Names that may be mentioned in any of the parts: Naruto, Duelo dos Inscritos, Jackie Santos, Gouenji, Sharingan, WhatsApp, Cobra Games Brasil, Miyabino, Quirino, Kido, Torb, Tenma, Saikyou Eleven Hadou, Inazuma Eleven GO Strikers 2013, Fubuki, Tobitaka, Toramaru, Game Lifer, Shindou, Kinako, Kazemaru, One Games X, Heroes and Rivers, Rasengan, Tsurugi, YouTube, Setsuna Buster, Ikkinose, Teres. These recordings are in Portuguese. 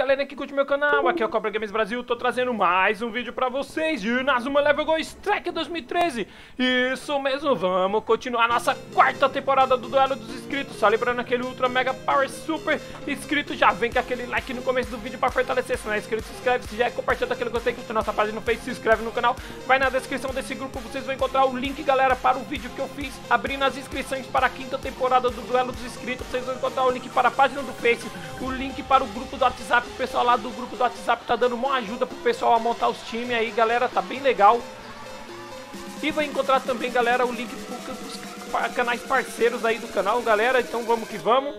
galera que curte meu canal, aqui é o Cobra Games Brasil, tô trazendo mais um vídeo pra vocês de Inazuma Eleven GO Strikers 2013. Isso mesmo, vamos continuar nossa quarta temporada do Duelo dos Inscritos, só lembrando aquele Ultra Mega Power Super Inscrito, já vem com aquele like no começo do vídeo pra fortalecer, se não é inscrito, se inscreve, se já é compartilhado aquele gostei, curte nossa página no Face, se inscreve no canal, vai na descrição desse grupo, vocês vão encontrar o link, galera, para o vídeo que eu fiz abrindo as inscrições para a quinta temporada do Duelo dos Inscritos, vocês vão encontrar o link para a página do Face, o link para o grupo do WhatsApp, o pessoal lá do grupo do WhatsApp tá dando uma ajuda pro pessoal a montar os times aí, galera, tá bem legal. E vai encontrar também, galera, o link pros canais parceiros aí do canal, galera, então vamos que vamos.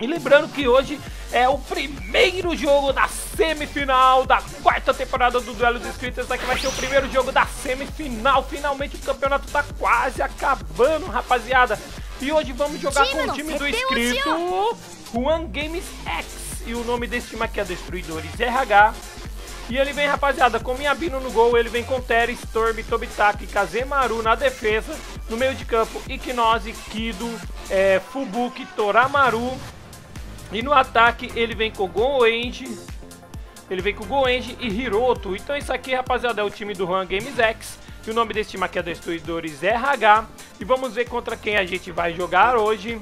E lembrando que hoje é o primeiro jogo da semifinal da quarta temporada do Duelo dos Inscritos. Esse aqui vai ser o primeiro jogo da semifinal, finalmente o campeonato tá quase acabando, rapaziada. E hoje vamos jogar com o time do inscrito One Games X, e o nome desse time aqui é Destruidores RH. E ele vem, rapaziada, com Miyabino no gol, ele vem com Teres, Torb, Tobitaka e Kazemaru na defesa. No meio de campo, Ikkinose, Kido, Fubuki, Toramaru. E no ataque ele vem com Gouenji e Hiroto. Então isso aqui, rapaziada, é o time do One Games X. E o nome desse time aqui é Destruidores RH. E vamos ver contra quem a gente vai jogar hoje.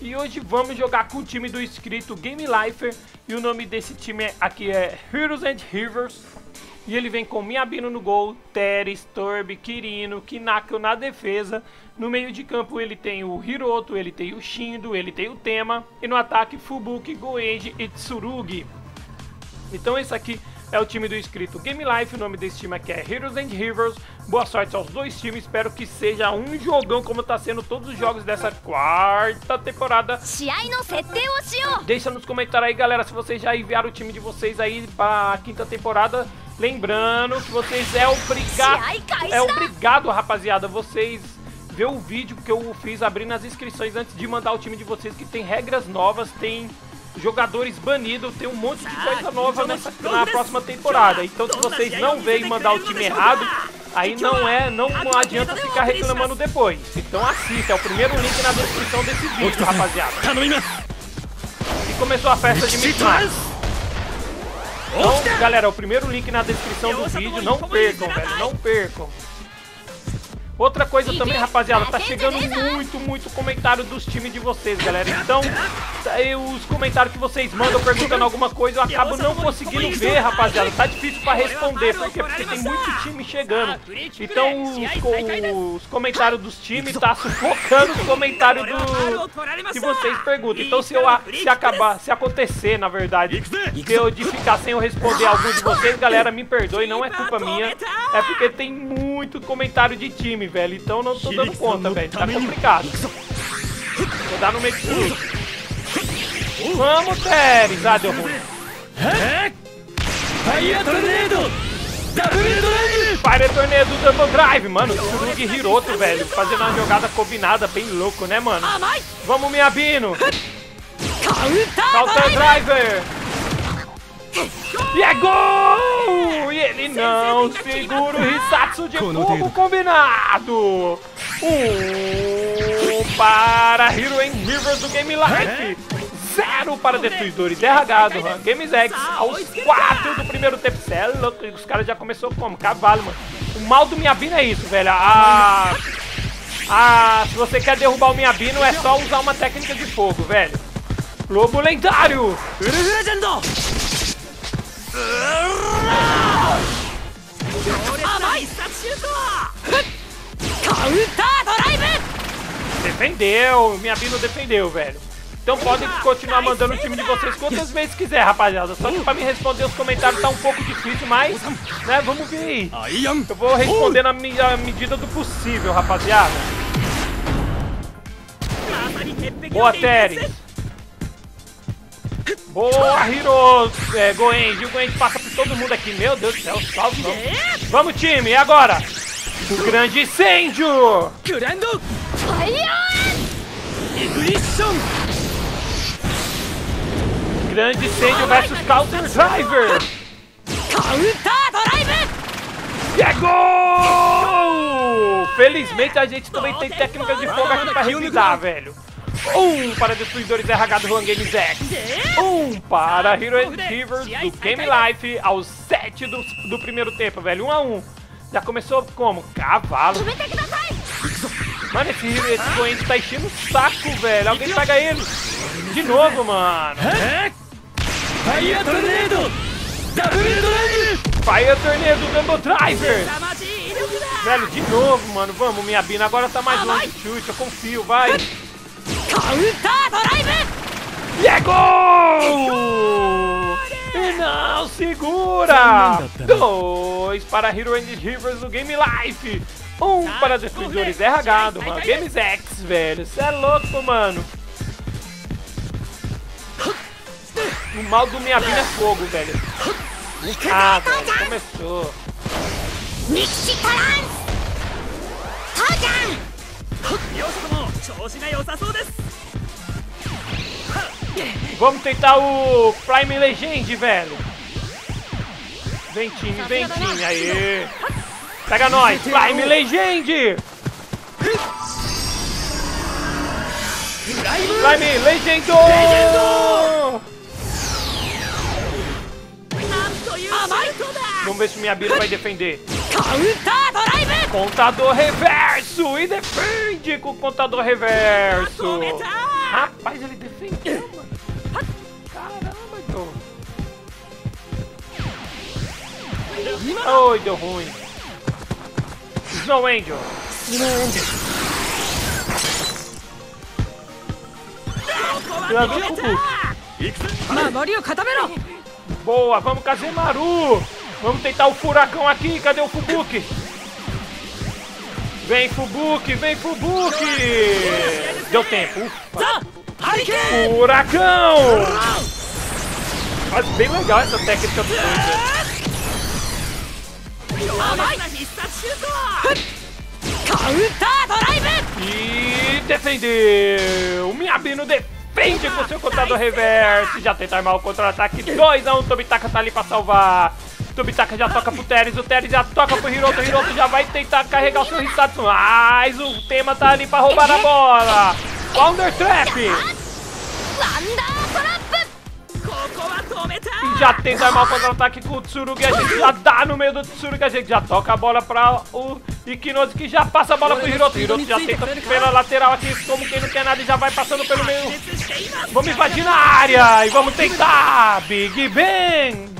E hoje vamos jogar com o time do inscrito Game Lifer. E o nome desse time aqui é Heroes and Rivers. E ele vem com Miyabino no gol, Teres, Torb, Quirino, Kinako na defesa. No meio de campo ele tem o Hiroto, ele tem o Shindou, ele tem o Tenma. E no ataque Fubuki, Gouenji e Tsurugi. Então esse aqui é o time do inscrito Game Life, o nome desse time aqui é Heroes and Rivers. Boa sorte aos dois times, espero que seja um jogão como tá sendo todos os jogos dessa quarta temporada. Deixa nos comentários aí, galera, se vocês já enviaram o time de vocês aí pra quinta temporada. Lembrando que vocês é obrigado, rapaziada, vocês ver o vídeo que eu fiz abrindo as inscrições antes de mandar o time de vocês, que tem regras novas, tem jogadores banidos, tem um monte de coisa nova na próxima temporada. Então se vocês não verem mandar o time errado, aí não adianta ficar reclamando depois. Então assista, é o primeiro link na descrição desse vídeo, rapaziada. E começou a festa de Midnight. Então, galera, é o primeiro link na descrição do vídeo, não percam, velho, não percam. Outra coisa também, rapaziada, tá chegando muito comentário dos times de vocês, galera. Então, os comentários que vocês mandam perguntando alguma coisa, eu acabo não conseguindo ver, rapaziada. Tá difícil pra responder, porque tem muito time chegando. Então, os comentários dos times tá sufocando os comentários que vocês perguntam. Então, se acontecer, na verdade, de ficar sem eu responder algum de vocês, galera, me perdoe, não é culpa minha. É porque tem muito comentário de time, velho, então não tô dando conta, velho, tá complicado. Vou dar no meio de tudo. Vamos, Teres! Ah, deu ruim. Fire Tornado Double Drive, mano, Tsurugi e Hiroto, velho, fazendo uma jogada combinada, bem louco, né, mano? Vamos, Miyabino! Counter Driver! E é gol! E ele não segura o Hisatsu de fogo combinado! Um para Heroes and Rivers do Game Life! 0 para Destruidores RH do One Games X aos 4 do primeiro tempo. Cê é louco, os caras já começou como? Cavalo, mano. O mal do Miyabino é isso, velho. Se você quer derrubar o Miyabino, é só usar uma técnica de fogo, velho. Lobo lendário! Defendeu, Miyabino defendeu, velho. Então podem continuar mandando o time de vocês quantas vezes quiser, rapaziada. Só que pra me responder os comentários tá um pouco difícil, mas, né, vamos ver aí. Eu vou responder na medida do possível, rapaziada. Boa, Teres. Boa, Hiroto, Gouenji. O Gouenji passa por todo mundo aqui. Meu Deus do céu, salve não. Vamos, time, e agora? O grande incêndio! Grande incêndio versus Counter Driver! E é gol! Felizmente a gente também tem técnicas de fogo aqui pra revisar, velho. Um para Destruidores RH do One Games X. Um para Heroes and Rivers do Game Lifer aos 7 do primeiro tempo, velho. 1 a 1. Já começou como? Cavalo. Mano, esse Gouenji tá enchendo o saco, velho. Alguém pega ele. De novo, mano. Fire Tornado! Fire Tornado Dumble Driver! Velho, de novo, mano. Vamos, Miyabino. Agora tá mais longe do chute. Eu confio, vai. E é gol! E não segura! 2 para Heroes and Rivers do Game Lifer. 1 para Destruidores RH do One Games X, velho. Cê é louco, mano. O mal do Miyabino é fogo, velho. Ah, velho, começou. Vamos tentar o Prime Legend, velho. Vem time, vem time. Aê. Pega nós, Prime Legend. Prime Legend. Vamos ver se o Miyabino vai defender. Contador reverso! E defende com o contador reverso! Rapaz, ele defendeu, mano! Caramba, então! Ai, deu ruim! Snow Angel! Boa, vamos Kazemaru! Vamos tentar o furacão aqui, cadê o Fubuki? Vem Fubuki, vem Fubuki! Deu tempo, ufa! Furacão! Mas bem legal essa técnica do Fubuki. E defendeu! O Miyabino defende com seu contador reverso! Já tenta armar o contra-ataque, 2 a 1, Tobitaka tá ali pra salvar! Tobitaka já toca pro Teres, o Teres já toca pro Hiroto, o Hiroto já vai tentar carregar o seu Hisatsu, mas o Tenma tá ali pra roubar a bola. Wonder Trap! Já tenta armar o contra-ataque com o Tsurugi, a gente já dá no meio do Tsurugi, a gente já toca a bola pra o Ikkinose, que já passa a bola pro Hiroto, o Hiroto já tenta pela lateral aqui, como quem não quer nada, e já vai passando pelo meio. Vamos invadir na área e vamos tentar Big Bang!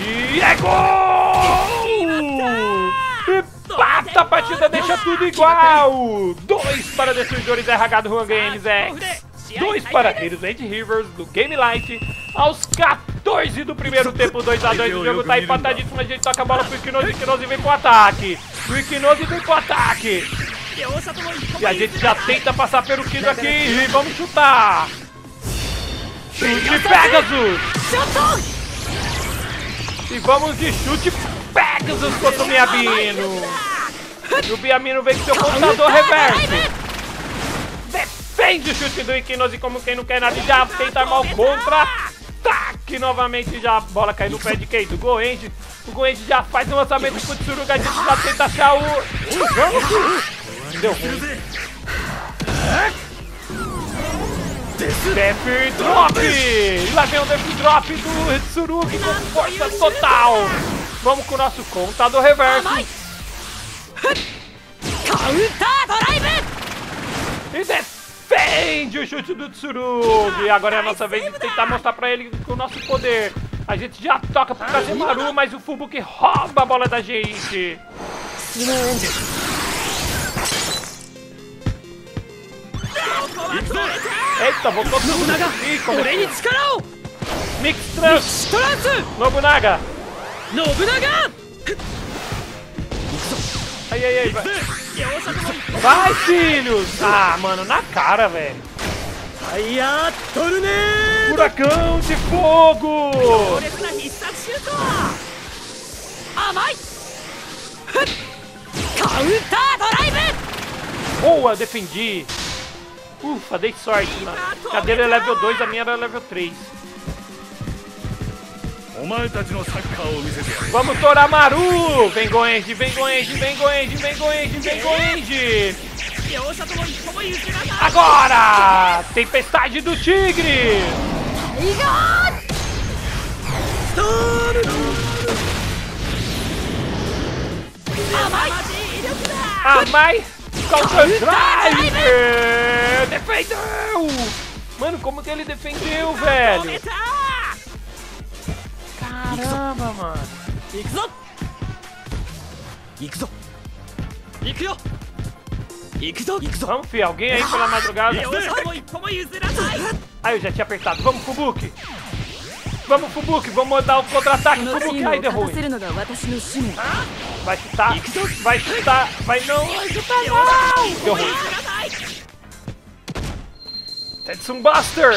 E é gol! Empata a partida, deixa tudo igual! 2 para Destruidores RH do One Games X, 2 para Heroes and Rivers do Game Life aos 14 do primeiro tempo, 2 a 2. O jogo tá empatadíssimo, a gente toca a bola pro Ikkinose, o Ikkinose vem pro ataque. O Ikkinose vem pro ataque. E a gente já tenta passar pelo Kido aqui e vamos chutar. Chute Pegasus! E vamos de chute Pegasus contra o Miyabino. E o Miyabino vem com seu contador reverso. Defende o chute do Ikkinose como quem não quer nada, já tenta armar o contra-ataque novamente, já a bola cai no pé de quem? Do Gouenji. O Gouenji já faz um lançamento pro Tsurugi, a gente já tenta achar o... Vamos! Deu ruim. Death Drop! E lá vem o Death Drop do Tsurugi com força total. Vamos com o nosso contador reverso. E defende o chute do Tsurugi. Agora é a nossa vez de tentar mostrar pra ele o nosso poder. A gente já toca pro Kazemaru, mas o Fubuki rouba a bola da gente. Eita, voltou tudo. Mix Trans. Nobunaga. Ai, ai, ai, vai. Vai, filhos! Ah, mano, na cara, velho. Aí, torneio! Furacão de fogo! Boa, defendi! Ufa, dei sorte, mano. Cadeira é level 2, a minha era level 3. Vamos, Toramaru! Vem, Gouenji, vem, Gouenji, vem, Gouenji, vem, Gouenji, vem, Gouenji! Agora! Tempestade do Tigre! Amai! Counter Driver! Defendeu! Mano, como que ele defendeu, velho? Caramba, mano. Vamos, fi, alguém aí pela madrugada. Aí eu já tinha apertado. Vamos, Fubuki. Vamos, Fubuki. Vamos dar o contra-ataque. Fubuki, aí deu ruim. Vai chutar. Vai chutar. Vai não. Vai chutar não. Deu ruim. Setsuna Buster.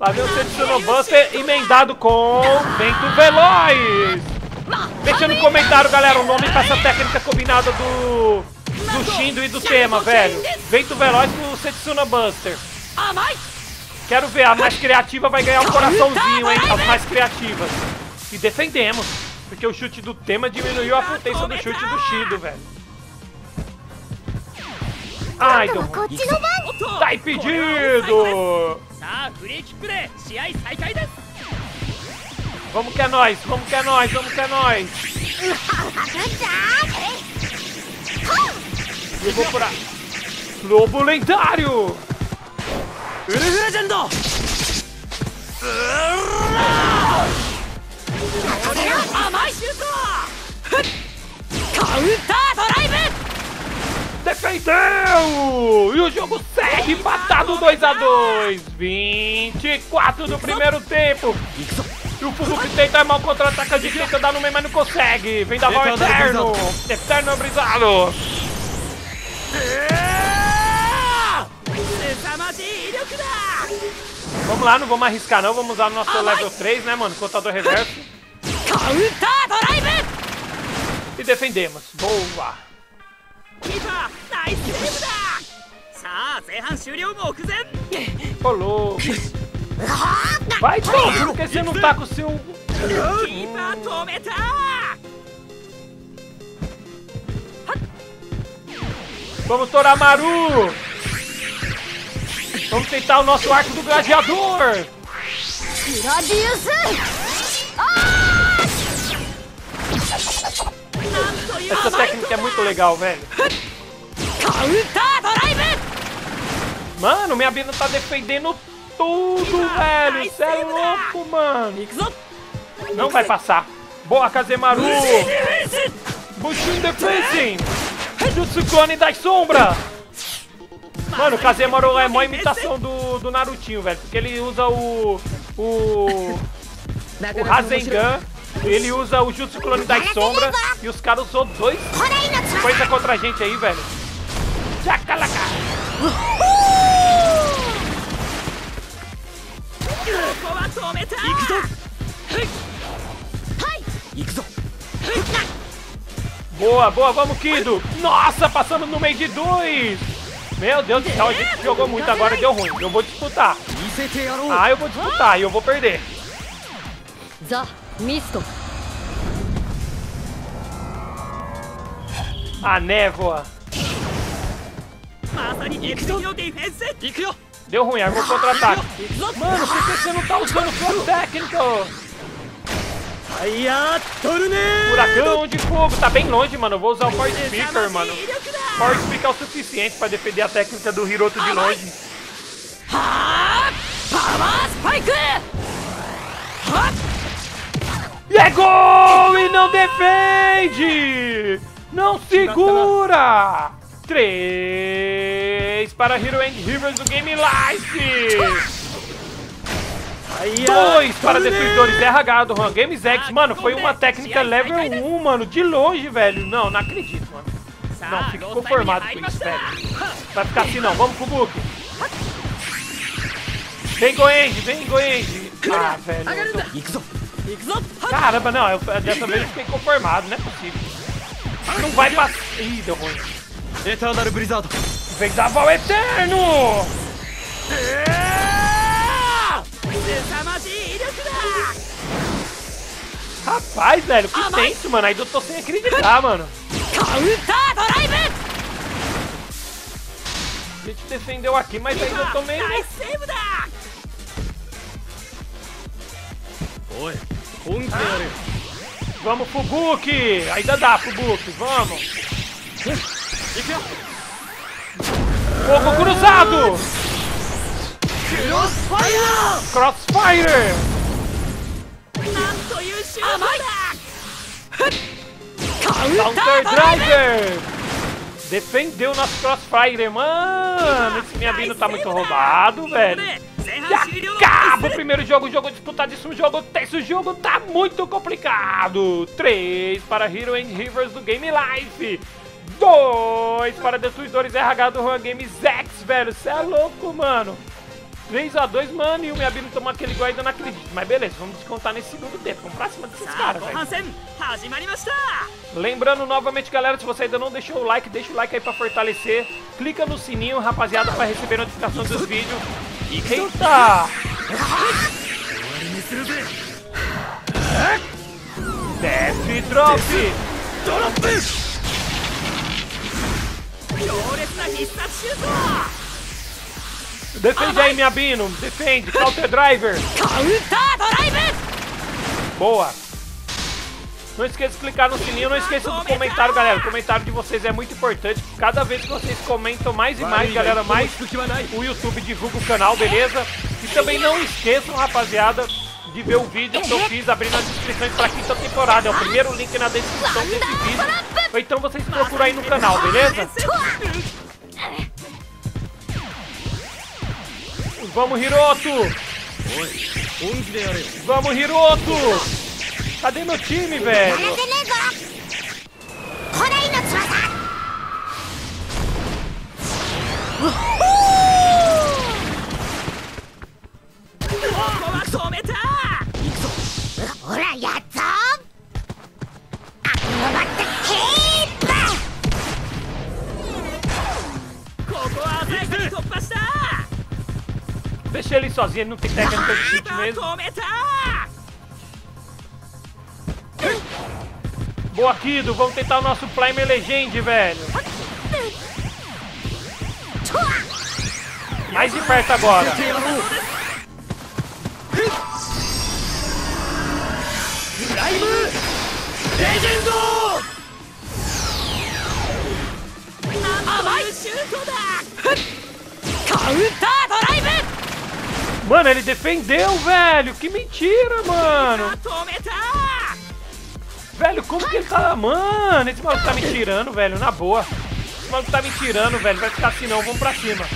Lá vem o Setsuna Buster emendado com Vento Veloz. Deixa no comentário, galera, o nome pra essa técnica combinada do Shindou e do Tenma, velho. Vento Veloz com o Setsuna Buster. Quero ver, a mais criativa vai ganhar um coraçãozinho, hein? As mais criativas. E defendemos, porque o chute do Tenma diminuiu a potência do chute do Shindou, velho. Ai, deu ruim. Tá impedido! Vamos que é nóis, vamos que é nóis, vamos que é nóis! Eu vou por aí. Lobo lendário! Defendeu! E o jogo segue empatado 2x2. 24 do primeiro tempo. E o Fubuki tenta armar o contra-ataque de direita, dá no meio, mas não consegue. Vem da mão eterno. Eterno brisado. Vamos lá, não vamos arriscar não. Vamos usar o nosso level 3, né, mano? Contador reverso. E defendemos. Boa. Colou. Vai, Torb, porque você não tá com o seu... Vamos, Toramaru. Vamos tentar o nosso arco do gladiador. Essa técnica é muito legal, velho. Mano, Miyabino tá defendendo tudo, velho. Cê é louco, mano. Não vai passar. Boa, Kazemaru. Bushin Defensing. Jutsu Clone das Sombras. Mano, o Kazemaru é mó imitação do Narutinho, velho. Porque ele usa o Rasengan. Ele usa o Jutsu Clone das Sombras e os caras usou dois coisa contra a gente aí, velho. Chacalaca! Boa, boa, vamos, Kido! Nossa, passamos no meio de dois! Meu Deus do céu, a gente jogou muito agora, deu ruim. Eu vou disputar. Ah, eu vou disputar e eu vou perder. Misto. A névoa. Deu ruim, armou contra-ataque. Mano, por que você não tá usando o fogo técnico? Furacão de fogo. Tá bem longe, mano. Eu vou usar o Force Speaker, mano. Force Speaker é o suficiente pra defender a técnica do Hiroto de longe. E é gol! E não defende! Não segura! 3 para Heroes and Rivers do Game Lifer! 2 para Destruidores RH do One Games X. Mano, foi uma técnica level 1, mano. De longe, velho. Não, não acredito, mano. Não, fico conformado com isso, velho. Vai ficar assim não. Vamos, Fubuki. Vem, Gouenji! Vem, Gouenji! Ah, velho. Caramba, não, dessa vez eu fiquei conformado, não é possível. Não vai passar. Ih, deu ruim. Eterno brisado. Vendaval eterno! Rapaz, velho, que tenso, mano. Ainda eu tô sem acreditar, mano. A gente defendeu aqui, mas ainda eu tô meio... Oi. Vamos, Fubuki! Ainda dá, Fubuki, vamos! Fogo cruzado! Crossfire! Crossfire! Counter Driver! Defendeu nosso Crossfire, mano! Esse Miyabino tá muito roubado, velho! E acaba o primeiro jogo, jogo disputadíssimo, jogo tenso, jogo tá muito complicado. 3 para Heroes and Rivers do Game Life, 2 para Destruidores RH do One Games X, velho, cê é louco, mano. 3x2, mano, e o Miyabino tomou aquele gol ainda não acredito. Mas beleza, vamos descontar nesse segundo tempo. Vamos pra cima desses caras, velho. Lembrando novamente, galera, se você ainda não deixou o like, deixa o like aí pra fortalecer. Clica no sininho, rapaziada, pra receber notificações dos vídeos. Eita! Death Drop! Defende aí, Miyabino! Defende! Counter Driver! Boa! Não esqueça de clicar no sininho, não esqueça do comentário, galera. O comentário de vocês é muito importante. Cada vez que vocês comentam mais e mais, galera, mais o YouTube divulga o canal, beleza? E também não esqueçam, rapaziada, de ver o vídeo que eu fiz abrindo as inscrições para a 5ª temporada. É o primeiro link na descrição desse vídeo. Ou então vocês procuram aí no canal, beleza? Vamos, Hiroto! Vamos, Hiroto! Cadê meu time, velho? Deixa ele sozinho, ele não tem técnica no chute mesmo. Boa, Kido, vamos tentar o nosso Prime Legend, velho. Mais de perto agora. Mano, ele defendeu, velho. Que mentira, mano. Velho, como que ele tá... Mano, esse maluco tá me tirando, velho, na boa. Esse maluco tá me tirando, velho, vai ficar assim não, vamos pra cima.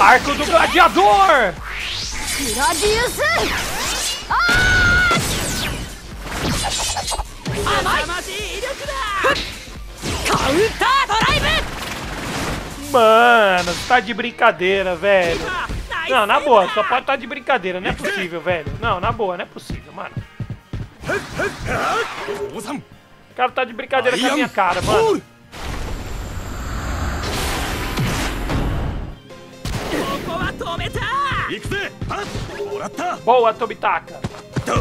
Arco do Gladiador! Mano, tá de brincadeira, velho. Não, na boa, só pode tá de brincadeira, não é possível, velho. Não, na boa, não é possível, mano. O cara tá de brincadeira com a minha cara, mano. Boa, Tobitaka. Tô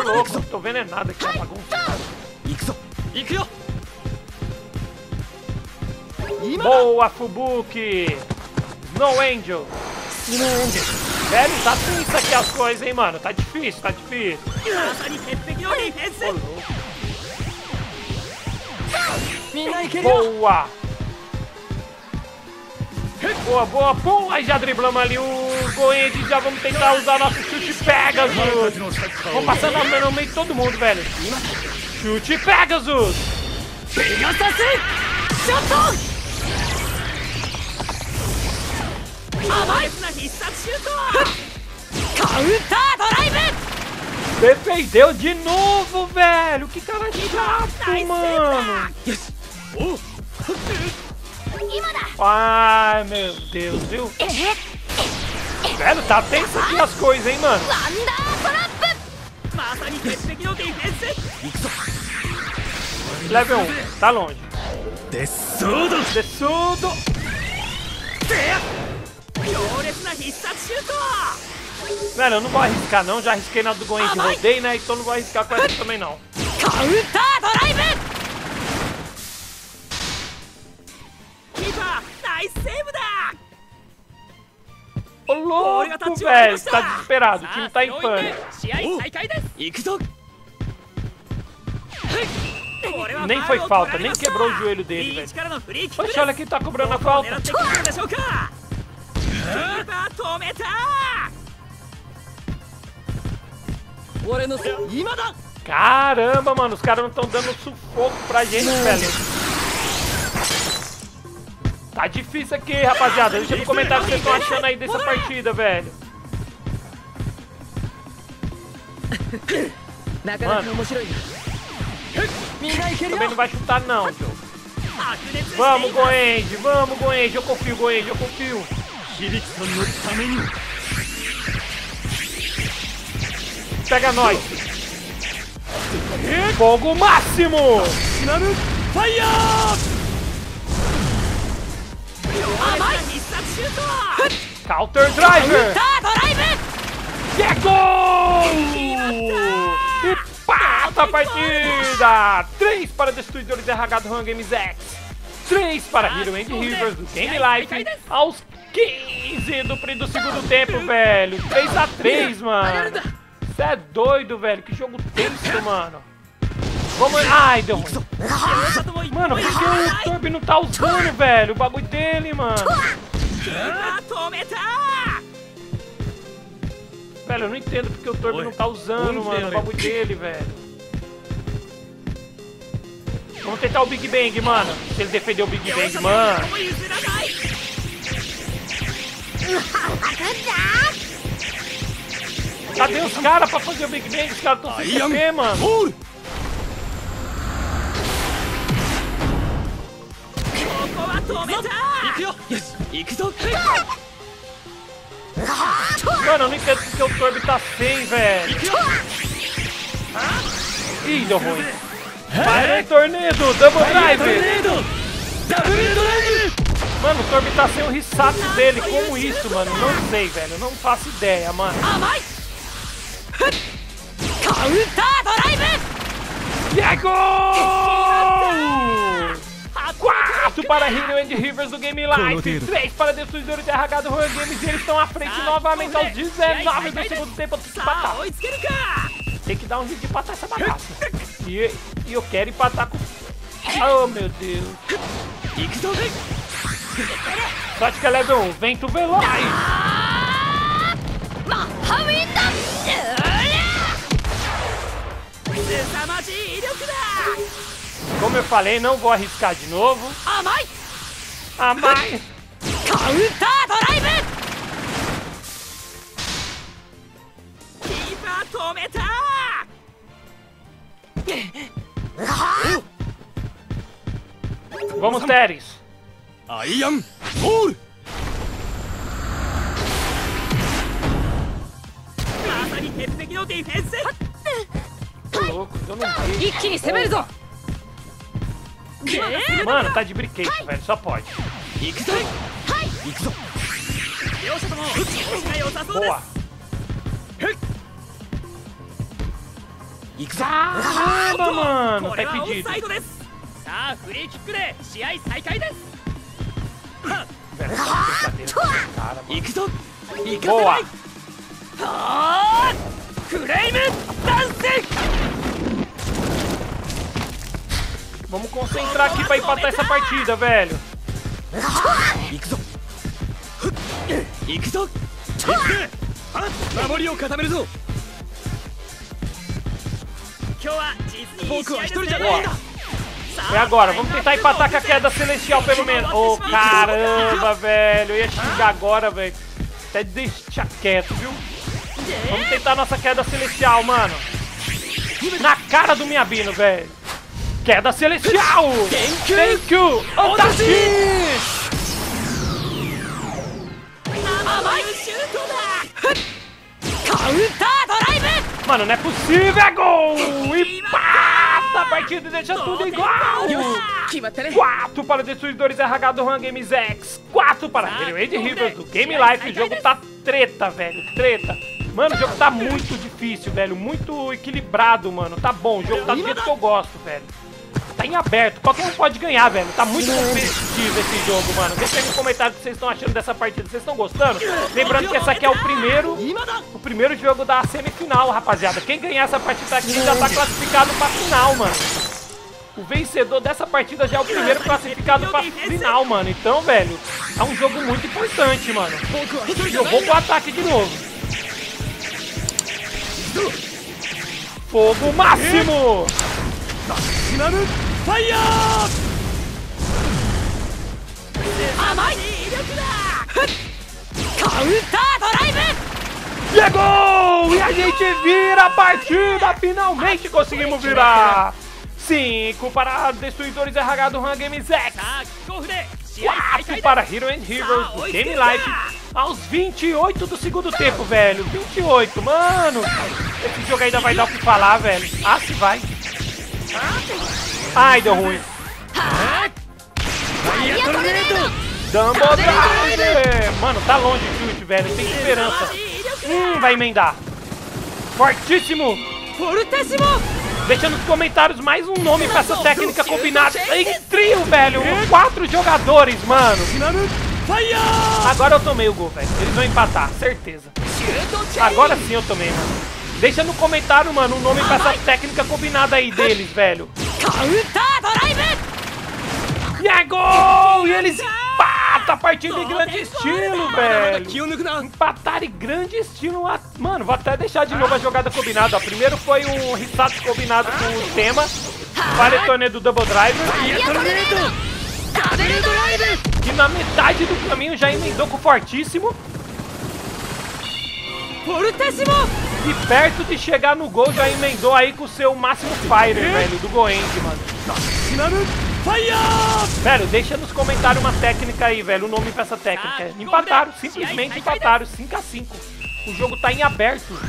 louco, tô venenado aqui, é bagunça. Boa, Fubuki! Snow Angel! Velho, tá difícil aqui as coisas, hein, mano? Tá difícil, tá difícil. Boa! Boa, boa, boa! Já driblamos ali o Gouenji, já vamos tentar usar nosso chute Pegasus! Vamos passando no meio de todo mundo, velho! Chute Pegasus! Pegasus! Defendeu de novo, velho. Que cara chato, mano. Ai, meu Deus, viu? Velho, tá tenso aqui as coisas, hein, mano. Level 1, tá longe. Dessudo. Velho, eu não vou arriscar não, já arrisquei na do Gouenji, rodei, né? Então não vou arriscar com essa também não. Ô louco, velho, tá desesperado, o time tá em pânico. Nem foi falta, nem quebrou o joelho dele, velho. Poxa, olha quem tá cobrando a falta. Caramba, mano, os caras não estão dando sufoco pra gente, velho. Tá difícil aqui, rapaziada. Deixa no comentário o que vocês estão achando aí dessa partida, velho. Mano, também não vai chutar, não. Vamos, Gouenji. Vamos, Gouenji. Eu confio, Gouenji. Eu confio. Pega nós. Fogo máximo. Counter Driver! E é gol! E passa a partida! 3 para Destruidores de RH do One Games X, 3 para Heroes and Rivers do Game Lifer, aos 15 do segundo tempo, velho! 3x3, mano! Você é doido, velho! Que jogo tenso, mano! Vamos... Ai, deu ruim. Mano, por que o Torb não tá usando, velho? O bagulho dele, mano. Velho, eu não entendo porque o Torb não tá usando, mano. O bagulho dele, velho. Vamos tentar o Big Bang, mano. Se ele defender o Big Bang, mano. Cadê os caras pra fazer o Big Bang? Os caras tão sem CP, mano. Mano, eu não entendo porque o Torb tá sem, velho. Ih, deu ruim. Vai, Tornedo, Double Drive. Mano, o Torb tá sem o risato dele. Como isso, mano? Não sei, velho. Eu não faço ideia, mano. E é gol! 4 para Heroes and Rivers do Game Life, 3 para Destruidores de RH do Royal Games, e eles estão à frente novamente aos 19 do segundo tempo. Tem que dar um jeito de empatar essa bagaça. E eu quero empatar com... Oh, meu Deus. Só que é level 1, vento veloz. Como eu falei, não vou arriscar de novo. Amai! Vamos, Teres! Louco, eu não vi. Mano, tá de brinquedo, velho, só pode. Boa. Caramba, mano, tá impedido. Boa. Vamos concentrar aqui pra empatar essa partida, velho. É agora, vamos tentar empatar com a queda celestial pelo menos. Oh, caramba, velho. Eu ia xingar agora, velho. Até deixar quieto, viu? Vamos tentar nossa queda celestial, mano. Na cara do Miyabino, velho. Queda Celestial! Thank you! Otashi! Mano, não é possível, é gol! E passa a partida e deixa tudo igual! 4 para os destruidores RH do One Games X, 4 para Heroes and Rivers do Game Lifer. O jogo tá treta, velho, treta. Mano, o jogo tá muito difícil, velho, muito equilibrado, mano. Tá bom, o jogo tá do jeito que eu gosto, velho. Tá em aberto, qualquer um pode ganhar, velho. Tá muito competitivo esse jogo, mano. Deixa aí no comentário o que vocês estão achando dessa partida. Vocês estão gostando? Lembrando que esse aqui é o primeiro jogo da semifinal, rapaziada. Quem ganhar essa partida aqui já tá classificado pra final, mano. O vencedor dessa partida já é o primeiro classificado pra final, mano. Então, velho, é um jogo muito importante, mano. Jogou pro ataque de novo. Fogo máximo! E é gol! E a gente vira a partida! Finalmente conseguimos virar! 5 para Destruidores RH do One Games X, 4 para Heroes and Rivers do Game Life. Aos 28 do segundo tempo, velho. 28, mano. Esse jogo ainda vai dar o que falar, velho. Ah, se vai. Ai, deu ruim. Dumble Driver. Mano, tá longe o chute, velho. Tem esperança. Vai emendar. Fortíssimo. Deixa nos comentários mais um nome pra essa técnica combinada. Em trio, velho. 4 jogadores, mano. Agora eu tomei o gol, velho. Eles vão empatar, certeza. Agora sim eu tomei, mano. Deixa no comentário, mano, o nome pra essa técnica combinada aí deles, velho. E é gol! E eles empatam a partida em grande estilo, velho. Empataram em grande estilo. Mano, vou até deixar de novo a jogada combinada. Ó. Primeiro foi um Hisato combinado com o Tenma. Paletone do Double Driver. E na metade do caminho já emendou com o Fortíssimo. E perto de chegar no gol, já emendou aí com o seu máximo fire, velho, do Gouenji, mano. Velho, deixa nos comentários uma técnica aí, velho, o nome pra essa técnica. Empataram, simplesmente empataram, 5x5. O jogo tá em aberto, Você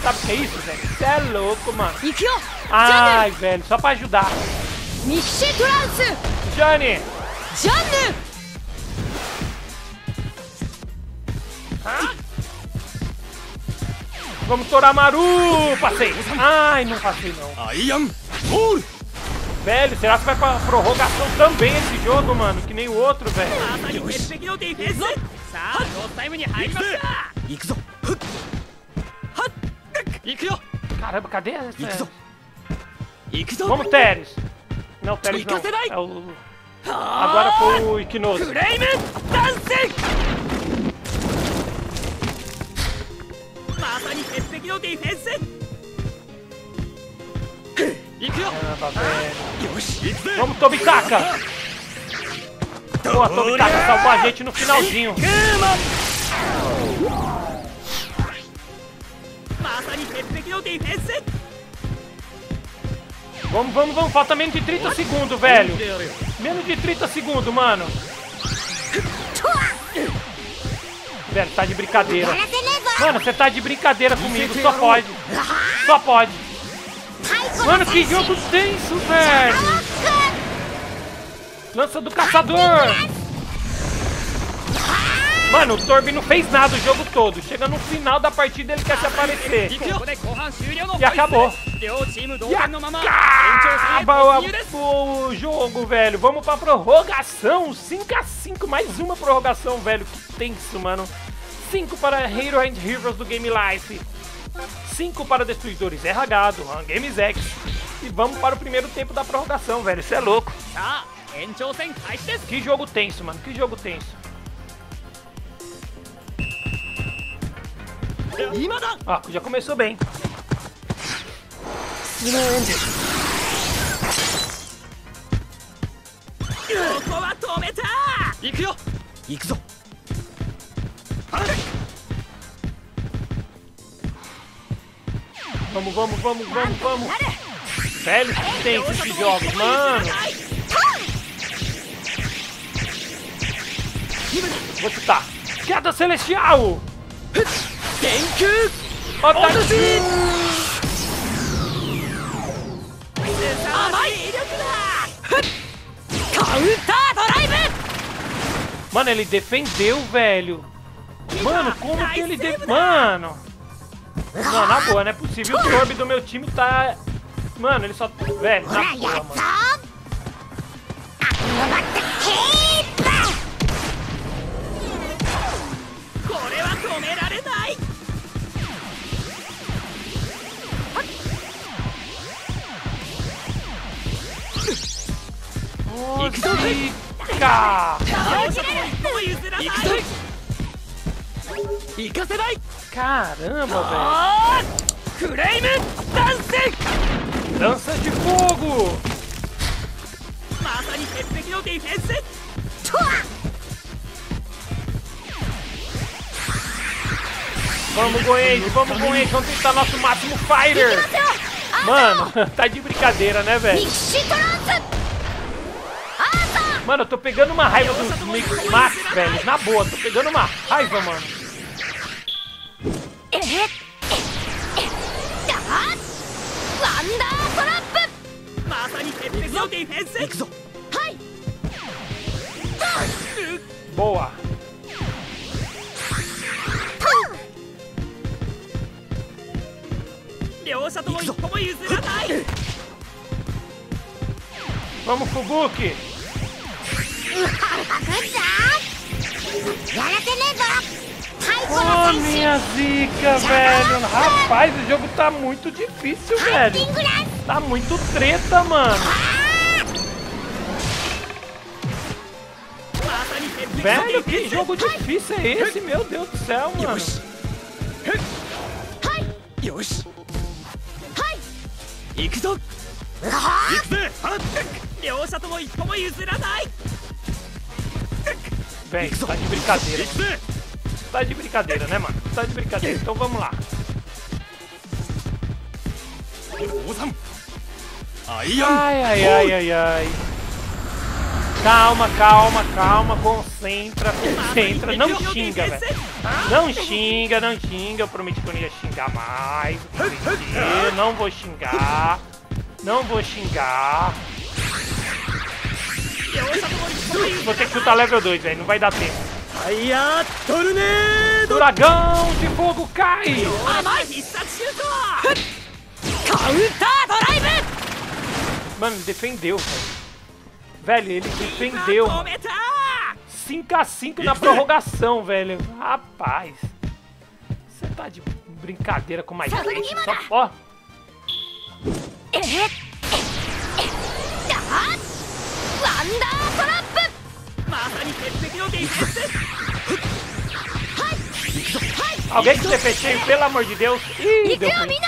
sabe o que é isso, velho? Você é louco, mano. Ai, velho, só pra ajudar. Jane! Vamos, Toramaru! Passei! Ai, não passei não. Velho, será que vai pra prorrogação também esse jogo, mano? Que nem o outro, velho. Caramba, cadê essa? Vamos, Teres! Não, Teres não. É o... Agora foi o Ikkinose. Vamos, Tobitaka! Boa, Tobitaka, salvou a gente no finalzinho. Vamos, vamos. Falta menos de 30 segundos, velho. Menos de 30 segundos, mano. Velho, tá de brincadeira. Mano, você tá de brincadeira comigo, só pode. Só pode. Mano, que jogo tenso, velho. Lança do caçador. Mano, o Torb não fez nada o jogo todo. Chega no final da partida, ele quer se aparecer. E acabou. E acaba o jogo, velho. Vamos pra prorrogação. 5x5, mais uma prorrogação, velho. Que tenso, mano. 5 para Heroes and Rivers do Game Life, 5 para Destruidores RH do One Games X. E vamos para o primeiro tempo da prorrogação, velho, isso é louco. Que jogo tenso, mano, que jogo tenso. Ó, já começou bem. Vamos, vamos. Velho, que tem esses jogos, mano. Vou chutar. Queda Celestial. Mano, ele defendeu, velho. Mano, como que ele defendeu? Mano. Não, na boa, não é possível. O Torb do meu time tá... Mano, ele só... Velho, na boa, mano. Caramba, velho. Dança de fogo. Vamos, Gouenji, vamos, Gouenji. Vamos tentar nosso máximo fighter. Mano, tá de brincadeira, né, velho? Mano, eu tô pegando uma raiva do Mix Max, velho. Na boa, tô pegando uma raiva, mano. Boa. Vamos, Fubuki. Oh, minha zica, velho. Rapaz, o jogo tá muito difícil, velho. Tá muito treta, mano. Velho, que jogo difícil é esse? Meu Deus do céu, mano. Bem, tá de brincadeira. Mano. Tá de brincadeira, né, mano? Tá de brincadeira. Então vamos lá. Ai, ai, ai, ai, ai. Calma, calma, calma. Concentra, concentra. Não xinga, velho. Não xinga, não xinga. Eu prometi que eu não ia xingar mais. Eu não vou xingar. Não vou xingar. Vou ter que chutar level 2, velho. Não vai dar tempo. Aí a torneio! Furacão de fogo cai! Mano, ele defendeu, velho. Velho, ele defendeu. 5x5 na prorrogação, velho. Rapaz. Você tá de brincadeira com mais gente. Só, ó. Alguém que se fechei, pelo amor de Deus. Ih, deu ruim.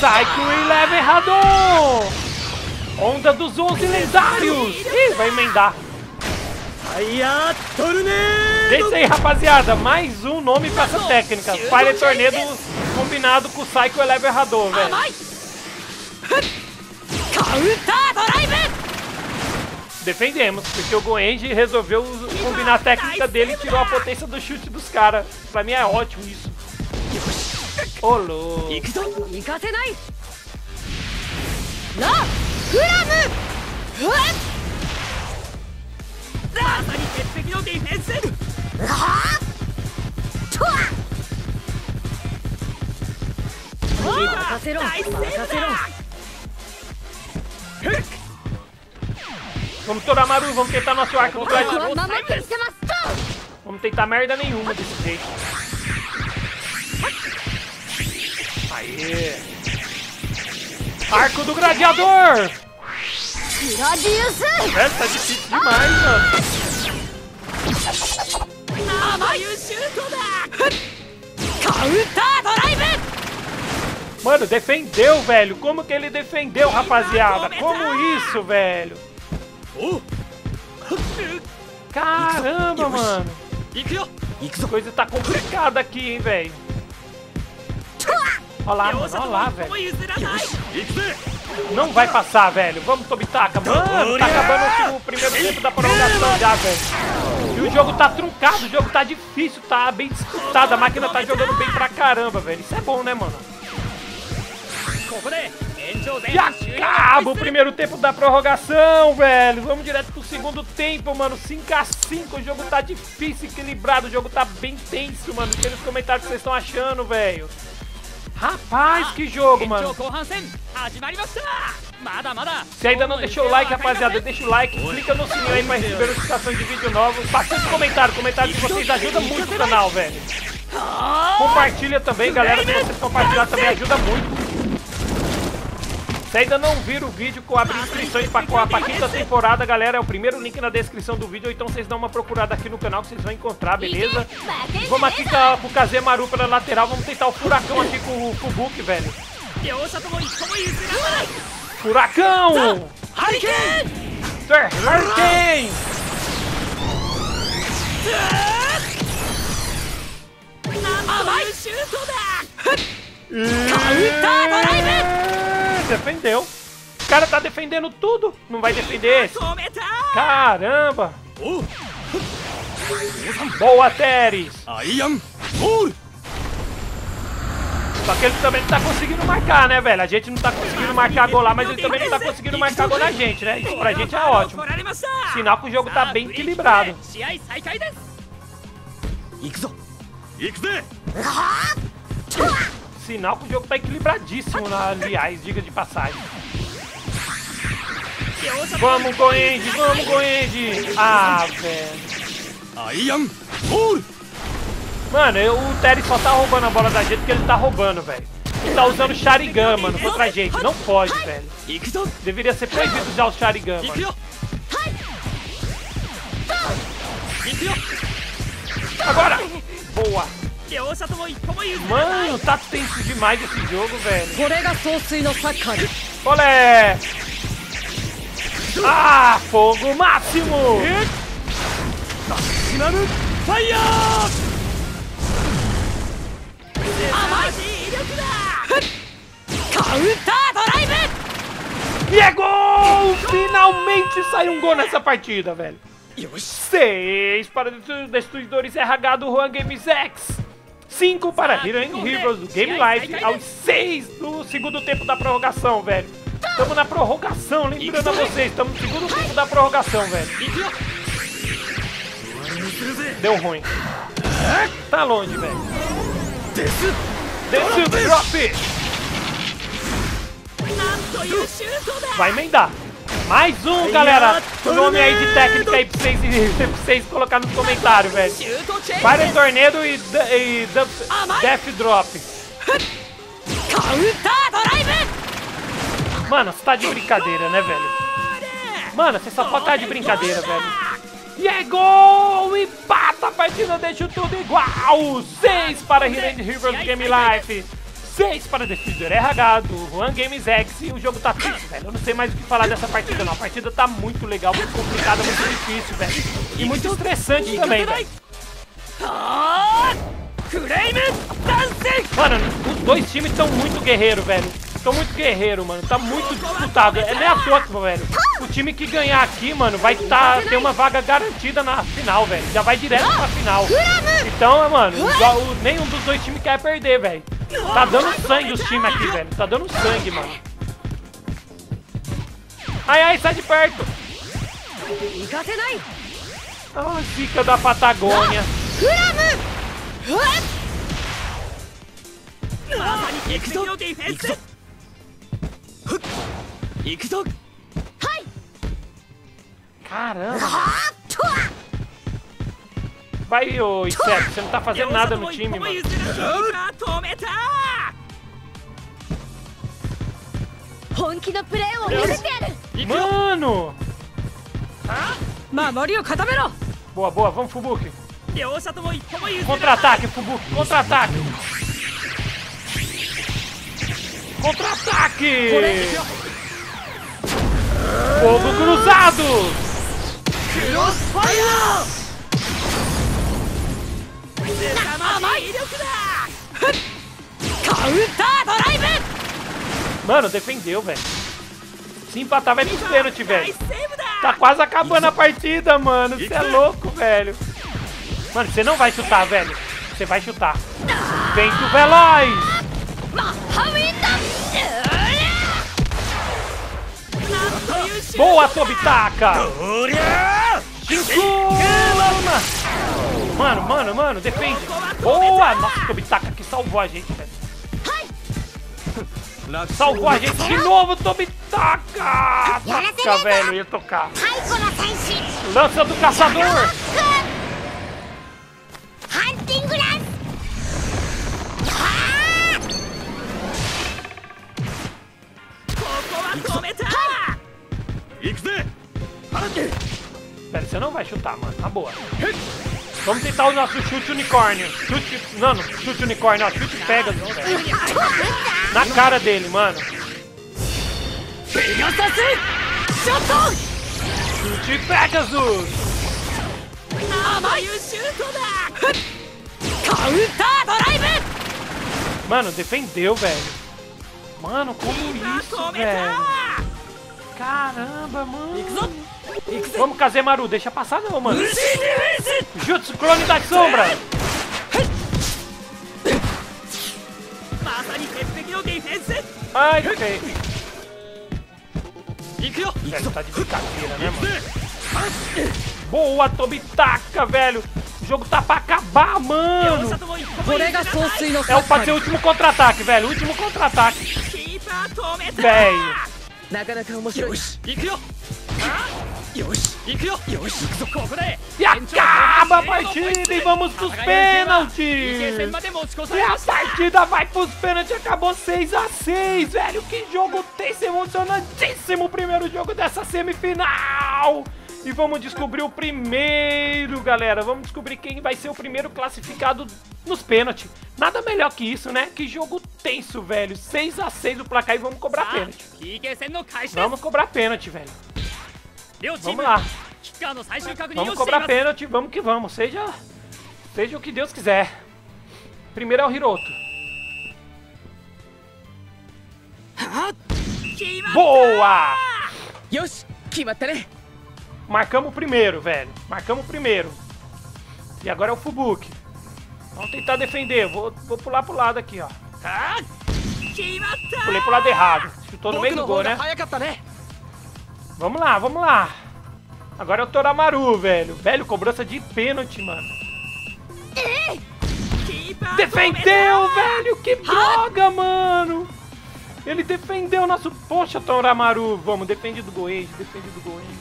Saikyou Eleven Hadou! Onda dos 11 lendários! Ih, vai emendar. É isso aí, rapaziada. Mais um nome pra essa técnica. Fire Torneio combinado com o Saikyou Eleven Hadou, velho. Defendemos, porque o Gouenji resolveu combinar a técnica dele e tirou a potência do chute dos caras. Pra mim é ótimo isso. Olô! Vamos, Toramaru, vamos tentar nosso arco do Black. Vamos tentar merda nenhuma desse jeito. Aê! Arco do Gladiador! Essa tá difícil demais, mano. Mano, defendeu, velho. Como que ele defendeu, rapaziada? Como isso, velho? Caramba, mano. A coisa tá complicada aqui, hein, velho. Olha lá, mano. Olha lá, velho. Não vai passar, velho. Vamos, Tobitaka. Mano, tá acabando o primeiro tempo da prorrogação já, velho. E o jogo tá truncado, o jogo tá difícil, tá bem disputado, a máquina tá jogando bem pra caramba, velho. Isso é bom, né, mano? E acaba o primeiro tempo da prorrogação, velho. Vamos direto pro segundo tempo, mano. 5x5, o jogo tá difícil, equilibrado. O jogo tá bem tenso, mano. Deixa nos comentários o que vocês estão achando, velho. Rapaz, que jogo, mano. Se ainda não deixou o like, rapaziada, deixa o like, clica no sininho aí pra receber notificação de vídeo novo. Bastante comentário, comentário de vocês ajuda muito o canal, velho. Compartilha também, galera, se vocês compartilhar também ajuda muito. Se ainda não viram o vídeo com abrir inscrições pra quinta temporada, galera, é o primeiro link na descrição do vídeo, ou então vocês dão uma procurada aqui no canal que vocês vão encontrar, beleza? Vamos aqui com o Kazemaru pela lateral, vamos tentar o furacão aqui com o Fubuki, velho. Furacão! Hurricane! Defendeu. O cara tá defendendo tudo. Não vai defender esse. Caramba. Boa, Teres. Só que ele também não tá conseguindo marcar, né, velho? A gente não tá conseguindo marcar gol lá, mas ele também não tá conseguindo marcar gol na gente, né? Isso pra gente é ótimo. Sinal que o jogo tá bem equilibrado. Sinal que o jogo tá equilibradíssimo, aliás, diga de passagem. Vamos, Gouenji! Vamos, Gouenji! Ah, velho. Mano, o Terry só tá roubando a bola da gente porque ele tá roubando, velho. Ele tá usando Sharingan, mano, contra a gente. Não pode, velho. Deveria ser proibido usar o Sharingan, mano. Agora! Boa! Mano, tá tenso demais esse jogo, velho. Olé! Ah, fogo máximo! E é gol! Finalmente saiu um gol nessa partida, velho. 6 para Destruidores RH do One Games X. 5 para Heroes and Rivers do Game Lifer aos 6 do segundo tempo da prorrogação, velho. Estamos na prorrogação, lembrando a vocês, estamos no segundo tempo da prorrogação, velho. Deu ruim. Tá longe, velho. Desce o drop. Vai emendar. Mais um, galera. O nome aí de técnica aí pra vocês colocar nos comentários, velho. Fire Tornado e Death Drop. Mano, você tá de brincadeira, né, velho? Mano, você só pode tá de brincadeira, velho. E é gol! Empata a partida, deixa tudo igual. 6 para Heroes and Rivers Game Life. 6 para Destruidor RH do One Games X. E o jogo tá tenso, velho. Eu não sei mais o que falar dessa partida, não. A partida tá muito legal, muito complicada, muito difícil, velho. E muito estressante também, velho. Mano, os dois times estão muito guerreiro, velho. Estão muito guerreiro, mano. Tá muito disputado. É nem a próxima, velho. O time que ganhar aqui, mano, vai ter uma vaga garantida na final, velho. Já vai direto pra final. Então, mano, nenhum dos dois times quer perder, velho. Tá dando sangue os times aqui, velho. Tá dando sangue, mano. Ai, ai, sai de perto. Ah, zica da Patagônia. Caramba. Vai, ô Isep, você não tá fazendo nada no time, mano. Mano! Boa, boa, vamos, Fubuki. Contra-ataque, Fubuki, contra-ataque. Contra-ataque! Fogo cruzado! Mano, defendeu, velho. Se empatar vai pro pênalti, velho. Tá quase acabando a partida, mano. Você é louco, velho. Mano, você não vai chutar, velho. Você vai chutar. Vem pro veloz. Boa, Tobitaka. Mano, mano, mano. Defende. Boa. Nossa, Tobitaka que salvou a gente, velho. Salvou a gente de novo, Tobitaka! Taca, velho, ia tocar. Lança do caçador! Pera, você não vai chutar, mano, na boa. Vamos tentar o nosso chute unicórnio. Chute... Não, não, chute unicórnio, ó. Chute pega. Na cara dele, mano. Chute Pegasus! Mano, defendeu, velho. Mano, como isso, velho? Caramba, mano. Vamos, Kazemaru. Deixa passar, não, mano. Jutsu Clone das Sombras. Ai, ok. Velho, tá de brincadeira, né, mano? Boa, Tobitaka, velho. O jogo tá pra acabar, mano. É pra ser o último contra-ataque, velho. O último contra-ataque. Velho. E acaba a partida e vamos pros pênaltis! E a partida vai pros pênaltis, acabou 6 a 6, velho! Que jogo tenso, emocionantíssimo! Primeiro jogo dessa semifinal! E vamos descobrir o primeiro, galera. Vamos descobrir quem vai ser o primeiro classificado nos pênaltis. Nada melhor que isso, né? Que jogo tenso, velho. 6 a 6 o placar e vamos cobrar pênalti. Vamos cobrar pênalti, velho. Vamos lá. Vamos cobrar pênalti. Vamos que vamos. Seja o que Deus quiser. Primeiro é o Hiroto. Boa! Marcamos o primeiro, velho. Marcamos o primeiro. E agora é o Fubuki. Vamos tentar defender. Vou pular pro lado aqui, ó. Pulei pro lado errado. Chutou no meio do gol, né? Vamos lá, vamos lá. Agora é o Toramaru, velho. Velho, cobrança de pênalti, mano. Defendeu, velho. Que droga, mano. Ele defendeu o nosso... Poxa, Toramaru. Vamos, defende do Gouenji. Defende do Gouenji.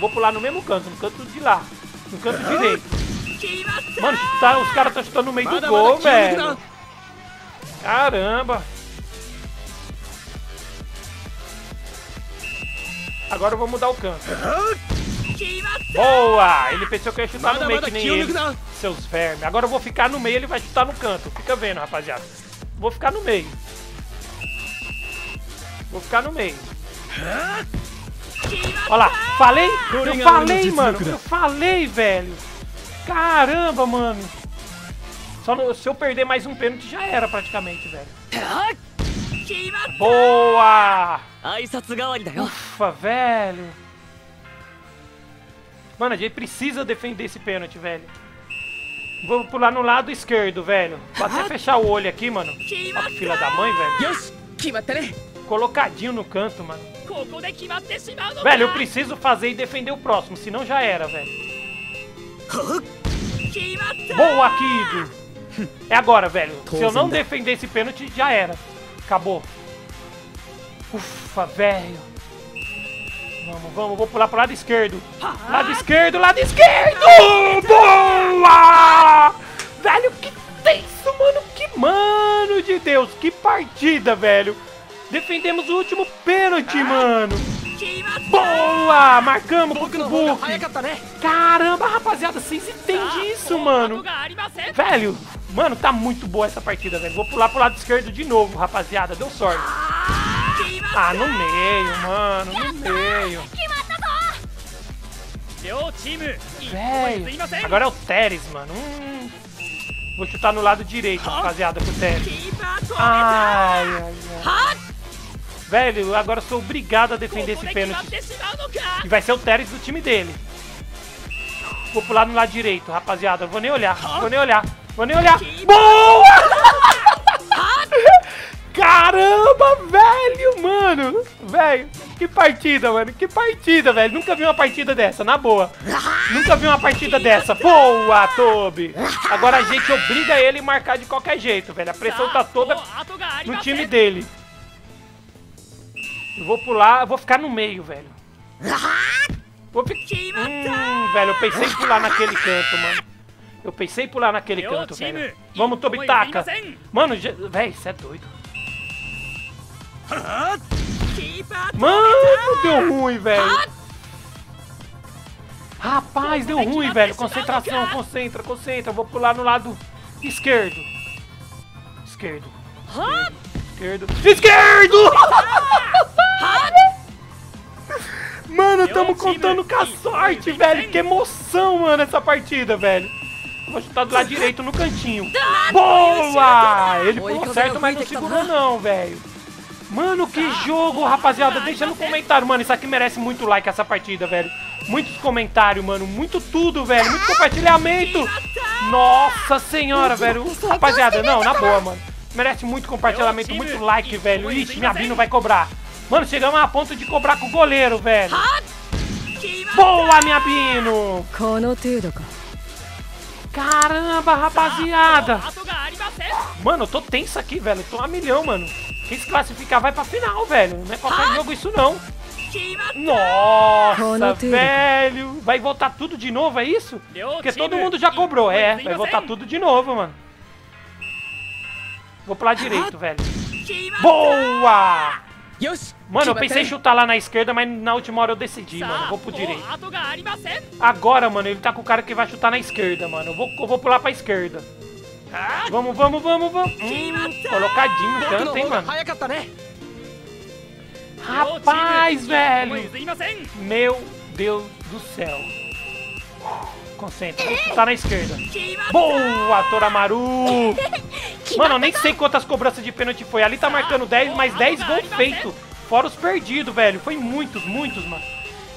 Vou pular no mesmo canto, no canto de lá. No canto direito. Mano, os caras estão chutando no meio do gol, velho. Caramba. Agora eu vou mudar o canto. Boa! Ele pensou que eu ia chutar no meio, que nem ele. Seus vermes. Agora eu vou ficar no meio, ele vai chutar no canto. Fica vendo, rapaziada. Vou ficar no meio. Vou ficar no meio. Olha lá, falei? Eu falei, mano. Eu falei, velho. Caramba, mano. Só no, se eu perder mais um pênalti, já era praticamente, velho. Boa! Ufa, velho. Mano, a gente precisa defender esse pênalti, velho. Vou pular no lado esquerdo, velho. Vou até fechar o olho aqui, mano. Ó, fila da mãe, velho. Colocadinho no canto, mano. Velho, eu preciso fazer e defender o próximo, senão já era, velho. Boa, Kido! É agora, velho. Se eu não defender esse pênalti, já era. Acabou. Ufa, velho. Vamos, vamos. Vou pular pro lado esquerdo. Lado esquerdo, lado esquerdo! Boa! Velho, que tenso, mano. Que mano de Deus. Que partida, velho. Defendemos o último pênalti, mano. Boa! Marcamos pro Fubuki. Caramba, rapaziada, vocês entendem isso, mano. Velho, mano, tá muito boa essa partida, velho. Vou pular pro lado esquerdo de novo, rapaziada. Deu sorte. Ah, no meio, mano. No meio. Velho, agora é o Teres, mano. Vou chutar no lado direito, rapaziada, pro Terry. Ai, ai, ai. Velho, agora sou obrigado a defender esse pênalti. E vai ser o Teres do time dele. Vou pular no lado direito, rapaziada. Vou nem olhar, vou nem olhar, vou nem olhar. Boa! Caramba, velho, mano. Velho, que partida, mano. Que partida, velho. Nunca vi uma partida dessa, na boa. Nunca vi uma partida dessa. Boa, Tobi. Agora a gente obriga ele a marcar de qualquer jeito, velho. A pressão tá toda no time dele. Eu vou pular, eu vou ficar no meio, velho. Vou ficar... velho, eu pensei em pular naquele canto, mano. Eu pensei em pular naquele canto, velho. Vamos, Tobitaka. Mano, velho, você é doido. Mano, deu ruim, velho. Rapaz, deu ruim, velho. Concentração, concentra, concentra. Eu vou pular no lado esquerdo. Esquerdo. Esquerdo. Esquerdo! Mano, tamo contando com a sorte, velho. Que emoção, mano, essa partida, velho. Vou chutar do lado direito no cantinho. Boa! Ele pulou certo, mas não segurou não, velho. Mano, que jogo, rapaziada. Deixa no comentário, mano. Isso aqui merece muito like, essa partida, velho. Muitos comentários, mano. Muito tudo, velho. Muito compartilhamento. Nossa senhora, velho. Rapaziada, não, na boa, mano. Merece muito compartilhamento, muito like, velho. Ixi, Miyabino vai cobrar. Mano, chegamos a ponto de cobrar com o goleiro, velho. Boa, Miyabino! Caramba, rapaziada. Mano, eu tô tenso aqui, velho. Eu tô a milhão, mano. Quem se classificar vai pra final, velho. Não é qualquer jogo isso, não. Nossa, velho. Vai voltar tudo de novo, é isso? Porque todo mundo já cobrou. É, vai voltar tudo de novo, mano. Vou pra lá direito, velho. Boa! Mano, eu pensei em chutar lá na esquerda, mas na última hora eu decidi, mano. Eu vou pro direito. Agora, mano, ele tá com o cara que vai chutar na esquerda, mano. Eu vou pular pra esquerda. Vamos, vamos, vamos, vamos. Colocadinho no canto, hein, mano. Rapaz, velho. Meu Deus do céu. Concentra, vou chutar na esquerda. Boa, Toramaru. Mano, eu nem sei quantas cobranças de pênalti foi. Ali tá marcando 10, mas 10 gols feitos. Fora os perdidos, velho. Foi muitos, muitos, mano.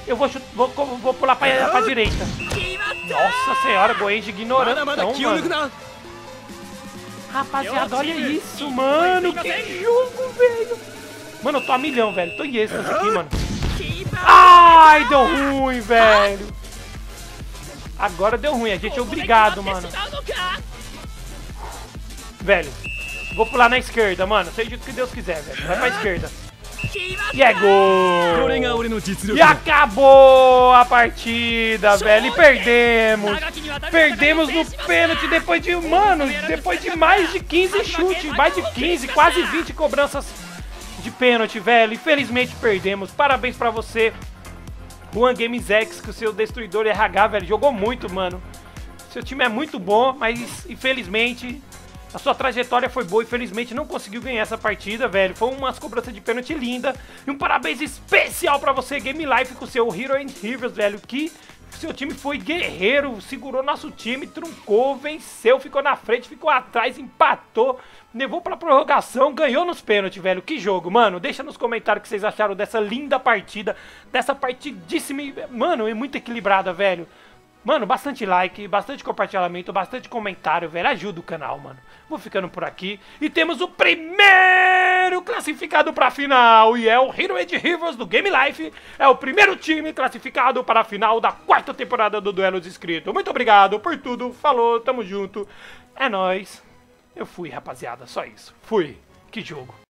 Eu vou pular pra direita. Nossa senhora, Gouenji ignorando, mano. Rapaziada, olha isso, mano. Que jogo, velho. Mano, eu tô a milhão, velho. Tô em êxtase aqui, mano. Ai, deu ruim, velho. Agora deu ruim. A gente é obrigado, mano. Velho, vou pular na esquerda, mano. Seja o que Deus quiser, velho. Vai pra esquerda. E é gol! E acabou a partida, velho. E perdemos. Perdemos no pênalti depois de, mano, depois de mais de 15 chutes. Mais de 15, quase 20 cobranças de pênalti, velho. Infelizmente perdemos. Parabéns pra você, One Games X, que o seu destruidor RH, velho. Jogou muito, mano. Seu time é muito bom, mas infelizmente... A sua trajetória foi boa e felizmente não conseguiu ganhar essa partida, velho. Foi umas cobranças de pênalti linda. E um parabéns especial pra você, Game Life, com o seu Heroes and Rivers, velho. Que seu time foi guerreiro, segurou nosso time, truncou, venceu, ficou na frente, ficou atrás, empatou, levou pra prorrogação, ganhou nos pênaltis, velho. Que jogo, mano. Deixa nos comentários o que vocês acharam dessa linda partida, dessa partidíssima, mano, e muito equilibrada, velho. Mano, bastante like, bastante compartilhamento, bastante comentário, velho. Ajuda o canal, mano. Vou ficando por aqui. E temos o primeiro classificado pra final. E é o Heroes and Rivers do Game Life. É o primeiro time classificado para a final da 4ª temporada do Duelo dos Inscritos. Muito obrigado por tudo. Falou, tamo junto. É nóis. Eu fui, rapaziada. Só isso. Fui. Que jogo.